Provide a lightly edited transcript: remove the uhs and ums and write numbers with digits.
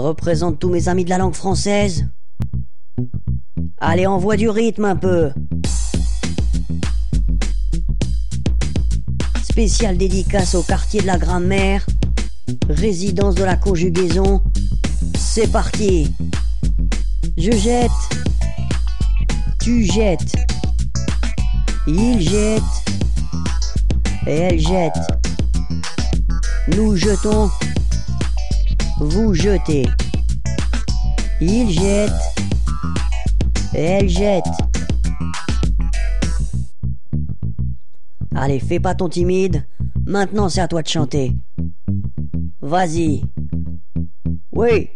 représente tous mes amis de la langue française. Allez, envoie du rythme un peu. Spéciale dédicace au quartier de la grammaire, résidence de la conjugaison. C'est parti. Je jette. Tu jettes. Il jette. Et elle jette. Nous jetons. Vous jetez. Il jette. Et elle jette. Allez, fais pas ton timide. Maintenant, c'est à toi de chanter. Vas-y. Oui.